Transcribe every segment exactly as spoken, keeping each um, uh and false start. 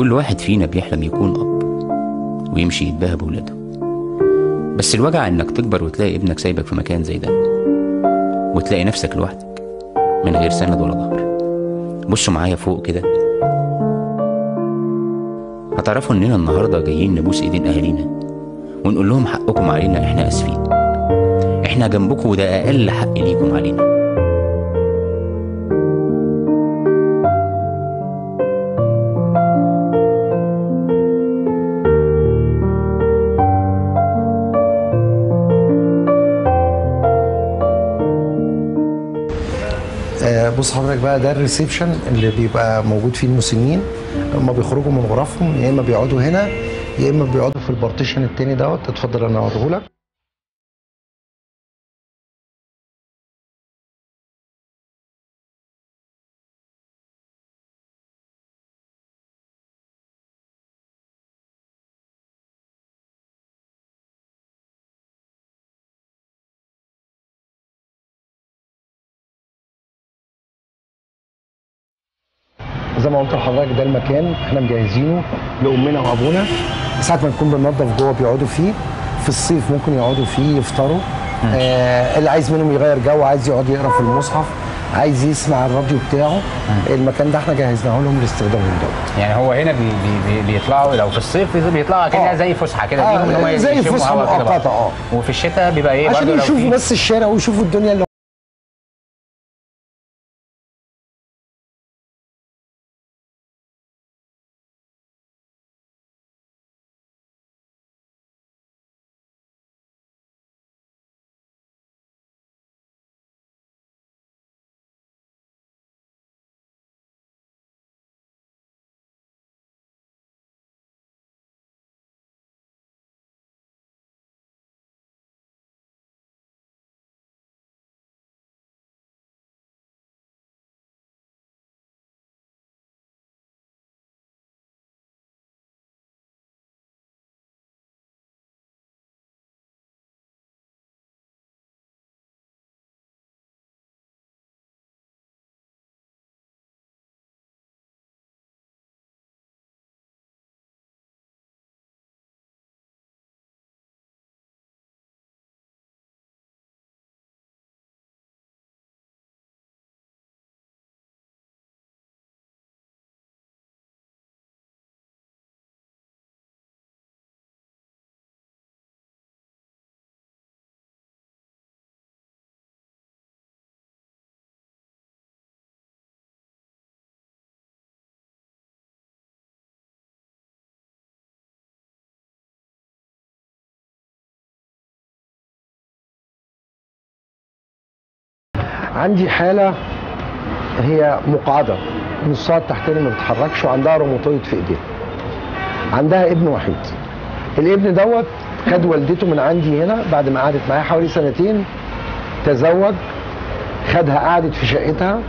كل واحد فينا بيحلم يكون أب ويمشي يتباهى بولاده، بس الوجع إنك تكبر وتلاقي ابنك سايبك في مكان زي ده، وتلاقي نفسك لوحدك من غير سند ولا ظهر. بصوا معايا فوق كده، هتعرفوا إننا النهاردة جايين نبوس إيدين أهالينا ونقول لهم حقكم علينا، إحنا آسفين، إحنا جنبكم، وده أقل حق ليكم علينا. بص حضرتك بقى، ده الريسبشن اللي بيبقى موجود فيه المسنين لما بيخرجوا من غرفهم، يا اما بيقعدوا هنا يا اما بيقعدوا في البارتيشن التاني دوت. اتفضل انا هوريهولك. زي ما قلت لحضرتك ده المكان احنا مجهزينه لامنا وابونا، ساعه ما نكون بننظف جوه بيقعدوا فيه. في الصيف ممكن يقعدوا فيه يفطروا، آه اللي عايز منهم يغير جو، عايز يقعد يقرا في المصحف، عايز يسمع الراديو بتاعه، مم. المكان ده احنا جهزناه لهم لاستخدامهم دوت. يعني هو هنا بي بي بي بيطلعوا لو في الصيف بيطلعوا كانها زي فسحه كده، آه ليهم ان هم زي فسحه مؤقته، اه وفي الشتاء بيبقى ايه، عشان يشوفوا بس الشارع ويشوفوا الدنيا اللي عندي. حالة هي مقعدة، نصها التحتاني ما بتتحركش، وعندها روماتويد في ايديها، عندها ابن وحيد. الابن دوت خد والدته من عندي هنا بعد ما قعدت معايا حوالي سنتين، تزوج، خدها قعدت في شقتها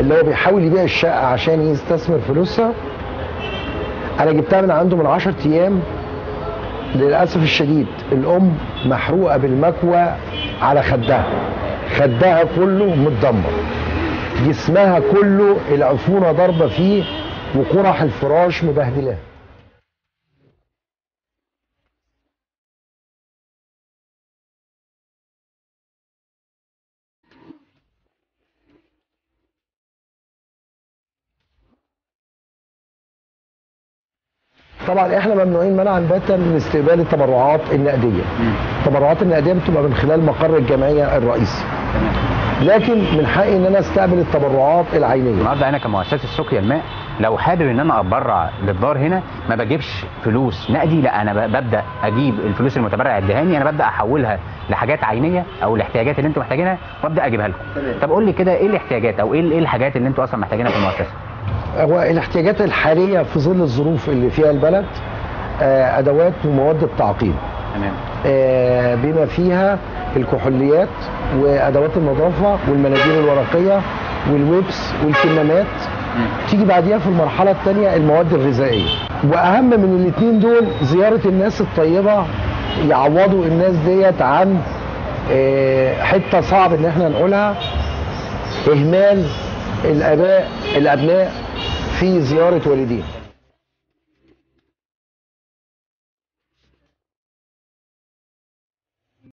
اللي هو بيحاول يبيع الشقة عشان يستثمر فلوسها. انا جبتها من عنده من عشرة ايام. للأسف الشديد الام محروقة بالمكوى على خدها، خدها كله متدمر، جسمها كله العفونه ضربه فيه، وقرح الفراش مبهدلاه. طبعا احنا ممنوعين منعا باتا من استقبال التبرعات النقديه. التبرعات النقديه بتبقى من خلال مقر الجمعيه الرئيسي. لكن من حقي ان انا استقبل التبرعات العينيه. النهارده انا كمؤسسه سقيا الماء لو حابب ان انا اتبرع للدار هنا ما بجيبش فلوس نقدي، لا انا ببدا اجيب الفلوس المتبرع ادهاني، انا ببدا احولها لحاجات عينيه او الاحتياجات اللي انتم محتاجينها وابدا اجيبها لكم. طب قول لي كده ايه الاحتياجات او ايه الحاجات اللي انتم اصلا محتاجينها في المؤسسه؟ هو الاحتياجات الحاليه في ظل الظروف اللي فيها البلد ادوات ومواد التعقيم، تمام، بما فيها الكحوليات وادوات النظافه والمناديل الورقيه والويبس والكمامات. تيجي بعديها في المرحله الثانيه المواد الغذائيه، واهم من الاثنين دول زياره الناس الطيبه، يعوضوا الناس ديت عن حته صعب ان احنا نقولها، اهمال الاباء الابناء في زياره والديهم.